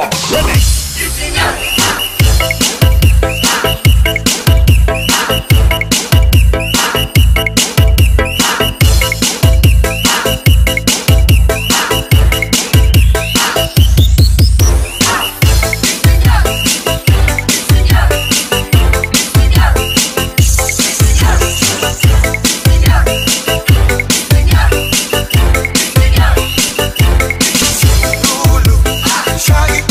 Yo, remix. Try it,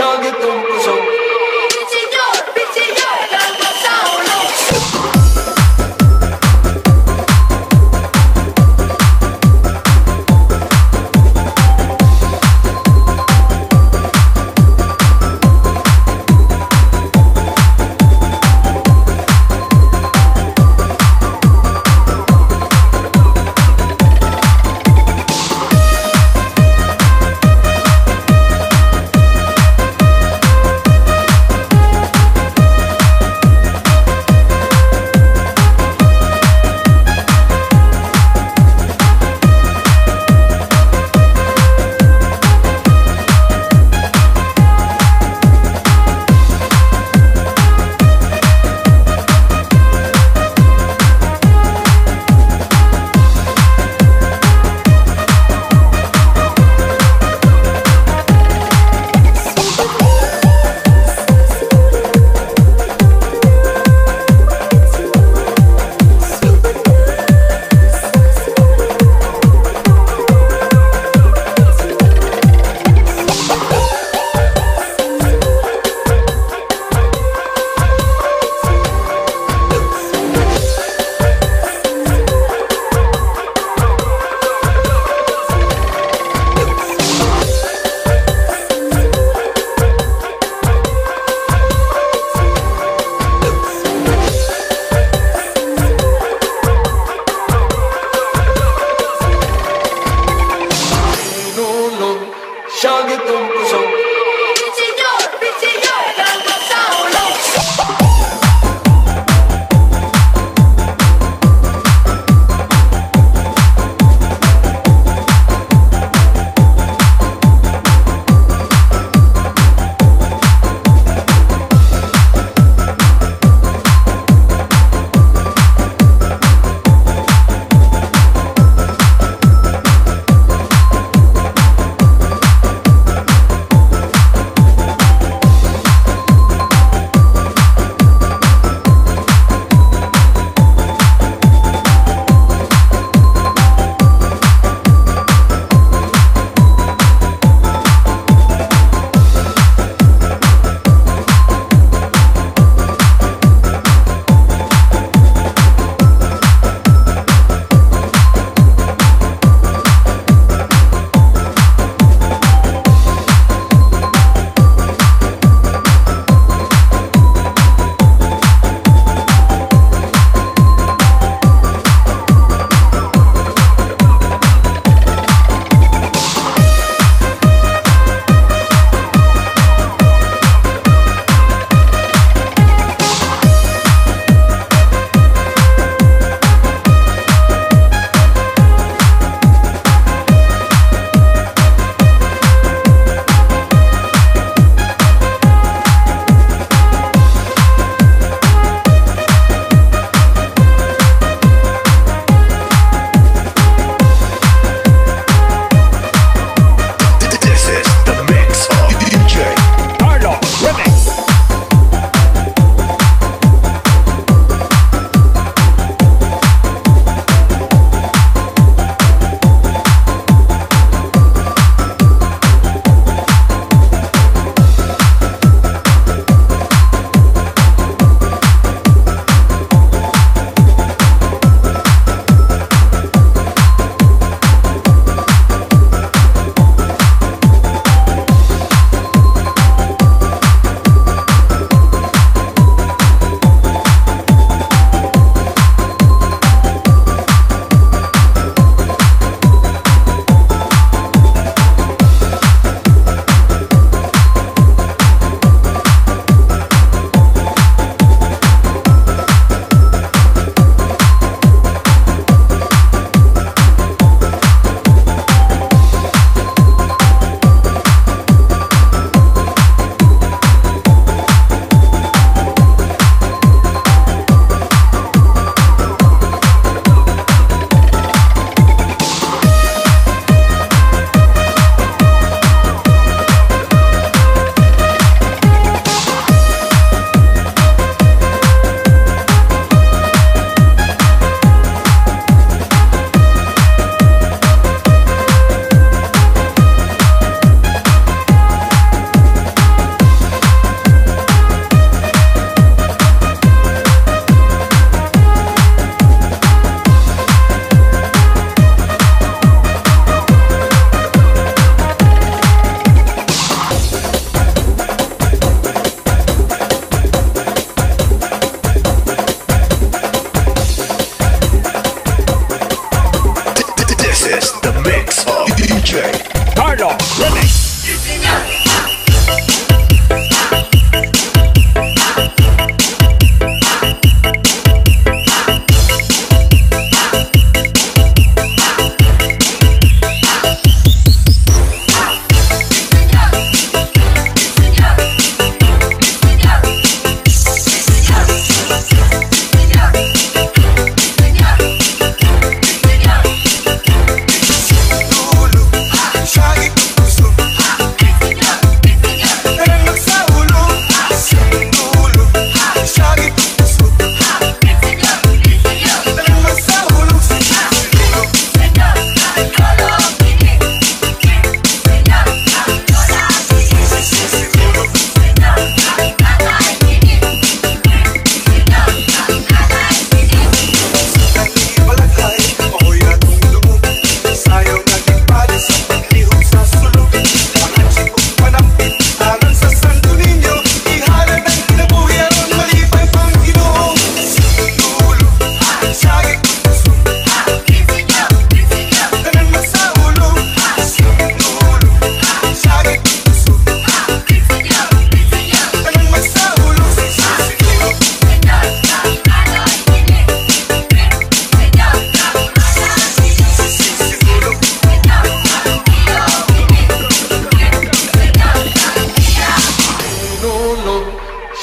Shawty tum tum.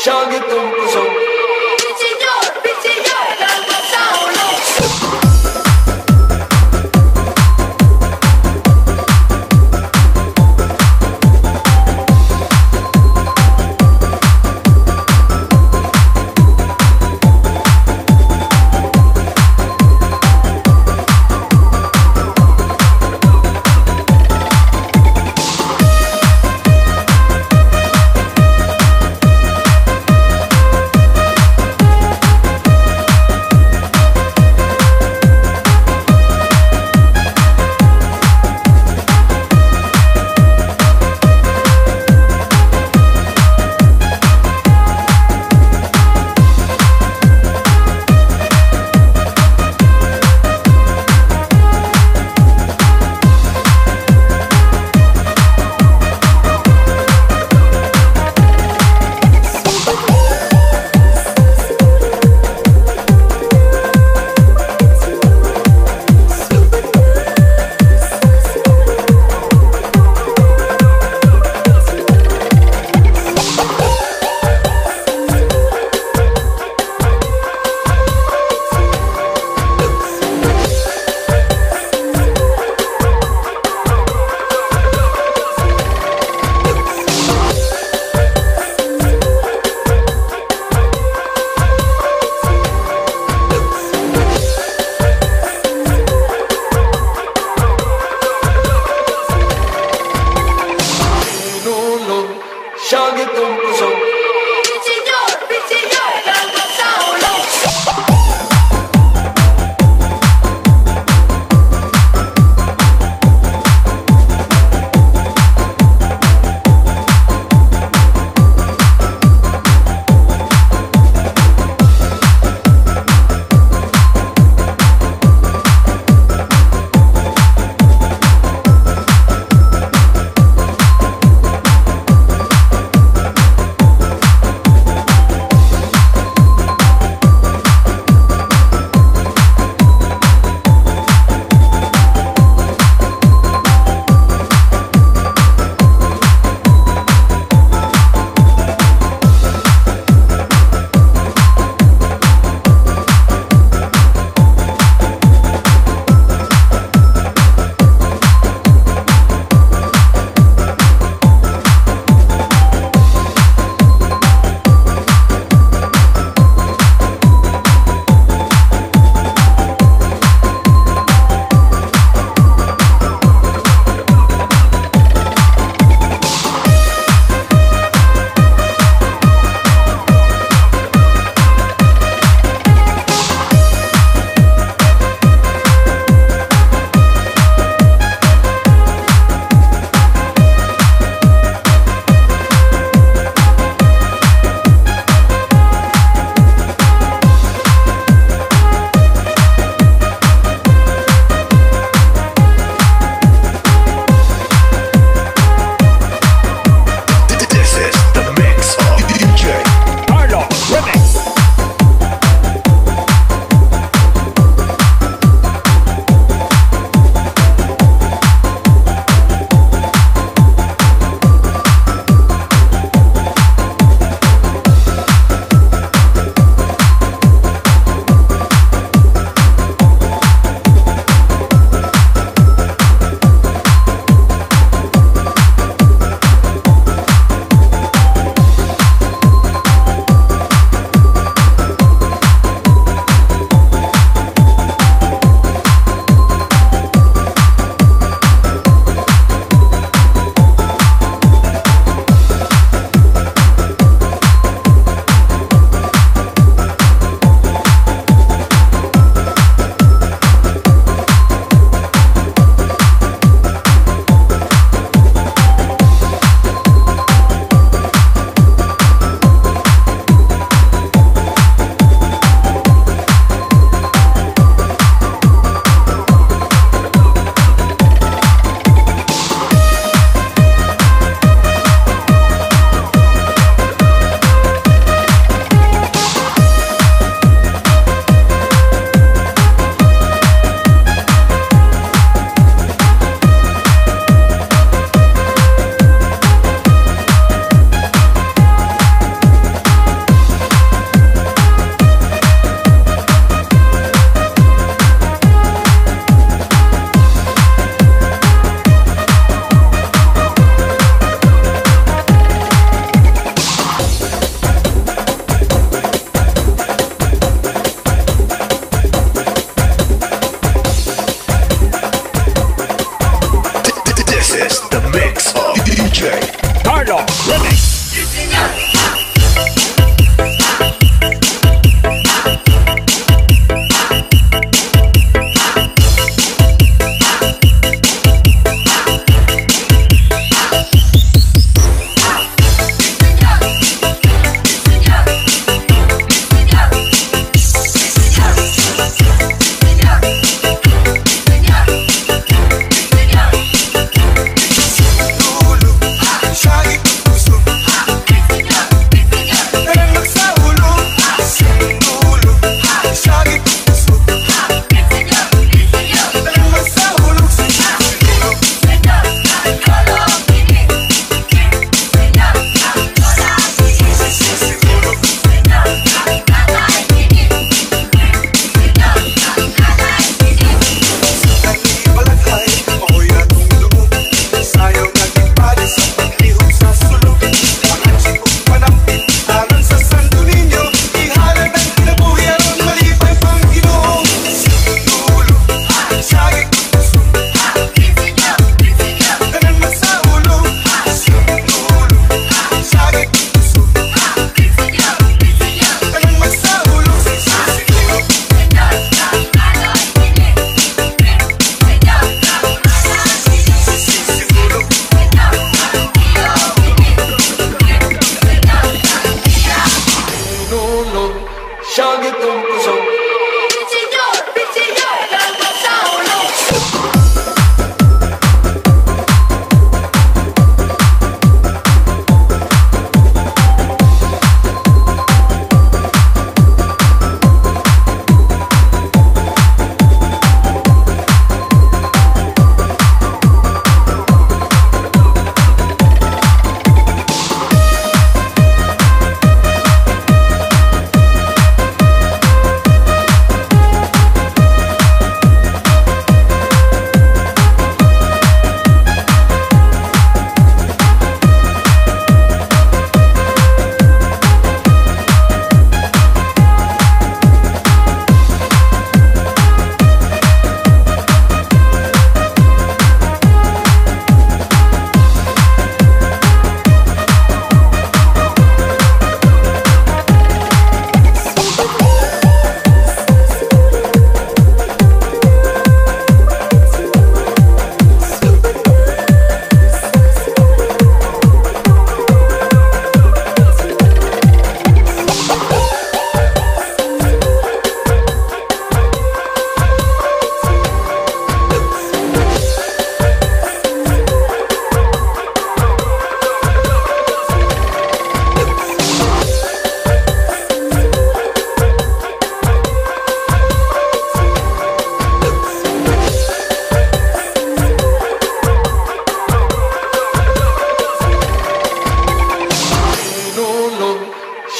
Shawty tum kusum. Bitch your girl what's all Shawty tum kusum. Bitch your girl what's all on.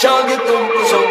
Şanlı kum kuzum.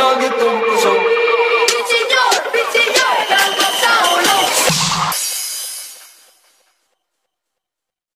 Show you the